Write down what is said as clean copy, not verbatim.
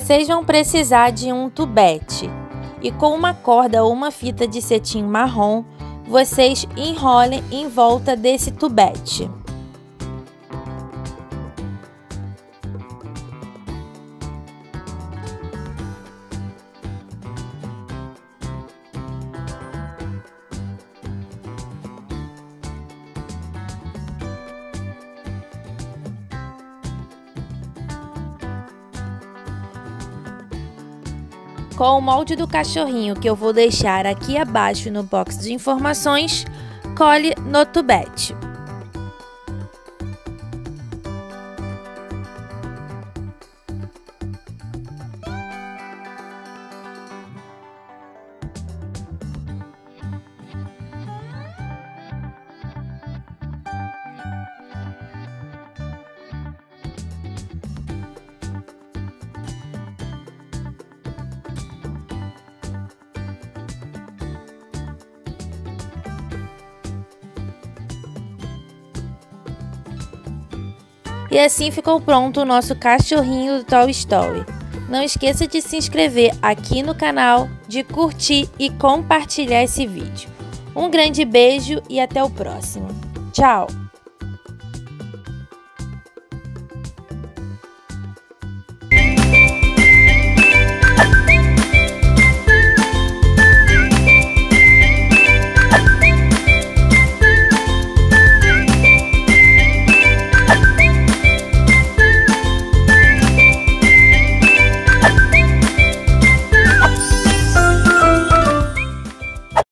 Vocês vão precisar de um tubete e com uma corda ou uma fita de cetim marrom, vocês enrolem em volta desse tubete. Com o molde do cachorrinho que eu vou deixar aqui abaixo no box de informações, cole no tubete. E assim ficou pronto o nosso cachorrinho do Toy Story. Não esqueça de se inscrever aqui no canal, de curtir e compartilhar esse vídeo. Um grande beijo e até o próximo. Tchau!